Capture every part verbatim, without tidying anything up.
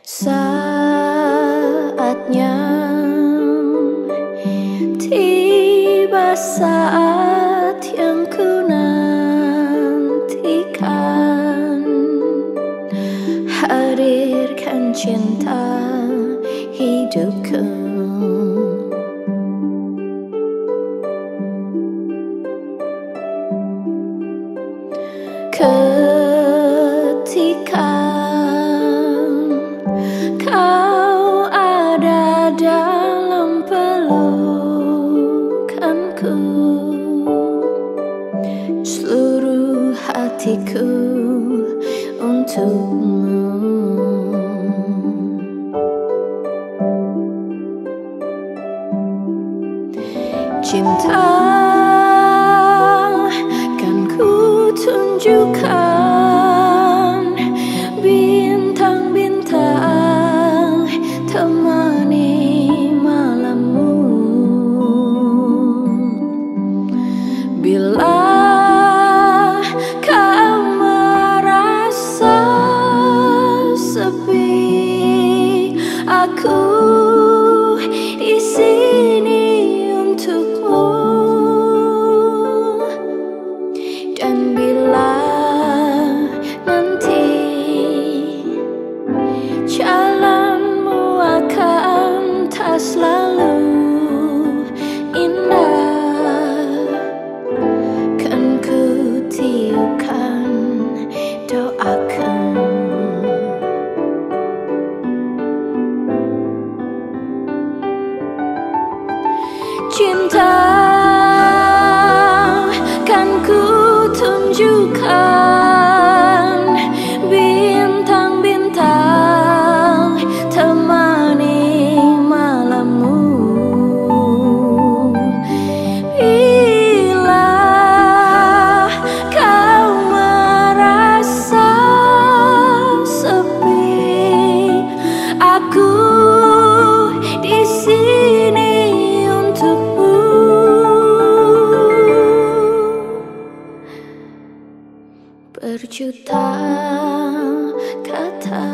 Saatnya tiba, saat yang ku nantikan. Hadirkan cinta hidupku. Ketika kau ada dalam pelukanku, seluruh hatiku untukmu. Cinta tunjukkan bintang-bintang temani malammu. Bila kau merasa sepi, aku di sini untukmu. Dan bila selalu indah, kan ku tiupkan doakan. Cinta kan ku tunjukkan. Berjuta kata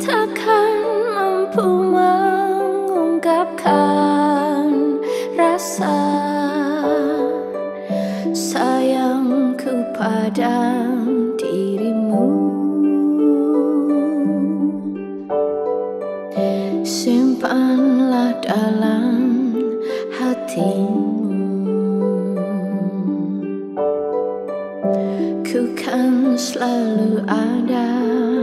takkan mampu mengungkapkan rasa sayangku pada dirimu. Simpanlah dalam hatimu. Ku kan selalu ada.